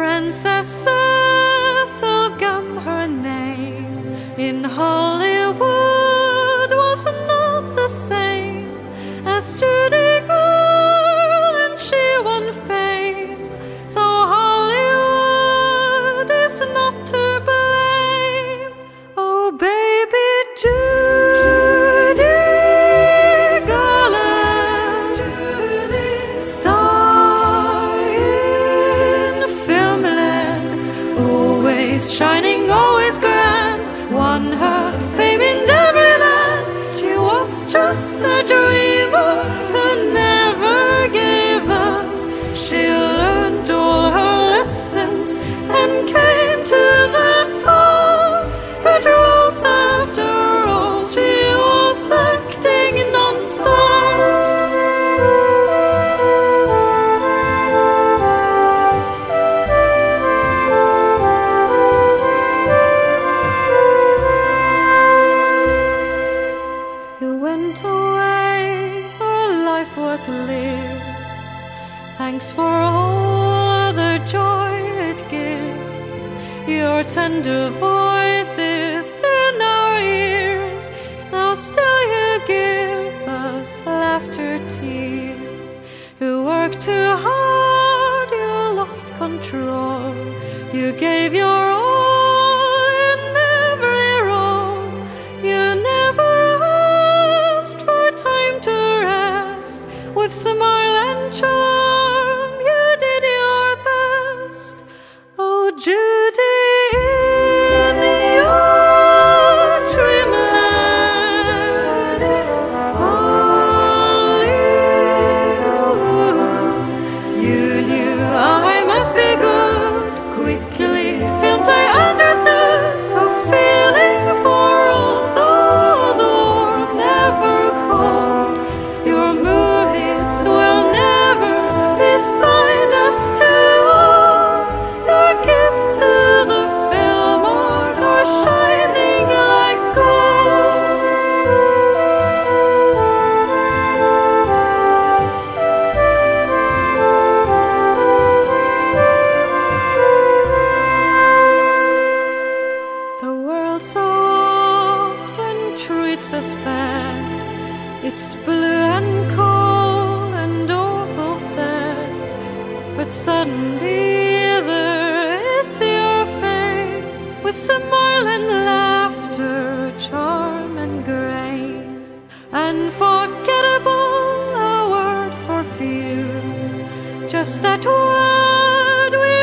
Princess Ethelgum, her name in Hollywood was not the same as Judy Garland, she won fame. So Hollywood is not to blame. Oh, baby Judy Garland, star in filmland, always shining, always grand, won her fame in every land. She was just a dreamer who never gave up. She learned all her lessons and came to the top. But rules after all, she was acting non-stop. You went away, her life work lives. Thanks for all the joy it gives. Your tender voices in our ears. Now still you give us laughter, tears. You worked too hard, you lost control. You gave your all. With smile and charm, you did your best. Oh, Judy, in your dreamland, Hollywood, you knew I must be good. Quickly, film play understood. A feeling for all those who never called your mood. Us bad. It's blue and cold and awful sad, but suddenly there is your face with smile and laughter, charm and grace. Unforgettable, a word for few, just that word we